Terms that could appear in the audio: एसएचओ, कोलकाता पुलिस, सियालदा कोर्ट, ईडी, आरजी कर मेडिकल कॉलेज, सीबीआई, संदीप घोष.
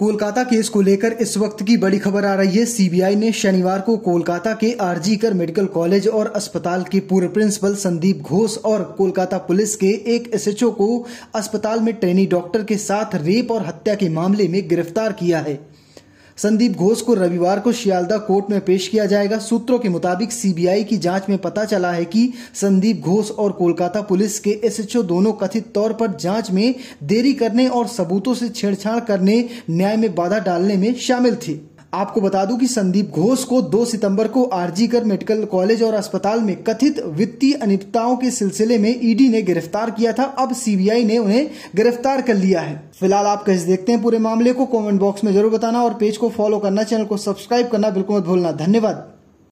Kolkata case को लेकर इस वक्त की बड़ी खबर आ रही है। सीबीआई ने शनिवार को कोलकाता के आरजी कर मेडिकल कॉलेज और अस्पताल के पूर्व प्रिंसिपल संदीप घोष और कोलकाता पुलिस के एक एसएचओ को अस्पताल में ट्रेनी डॉक्टर के साथ रेप और हत्या के मामले में गिरफ्तार किया है। संदीप घोष को रविवार को सियालदा कोर्ट में पेश किया जाएगा। सूत्रों के मुताबिक सीबीआई की जांच में पता चला है कि संदीप घोष और कोलकाता पुलिस के एसएचओ दोनों कथित तौर पर जांच में देरी करने और सबूतों से छेड़छाड़ करने, न्याय में बाधा डालने में शामिल थी। आपको बता दूं कि संदीप घोष को 2 सितंबर को आरजी कर मेडिकल कॉलेज और अस्पताल में कथित वित्तीय अनियमितताओं के सिलसिले में ईडी ने गिरफ्तार किया था। अब सीबीआई ने उन्हें गिरफ्तार कर लिया है। फिलहाल आप कैसे देखते हैं पूरे मामले को, कमेंट बॉक्स में जरूर बताना और पेज को फॉलो करना, चैनल को सब्सक्राइब करना बिल्कुल मत भूलना। धन्यवाद।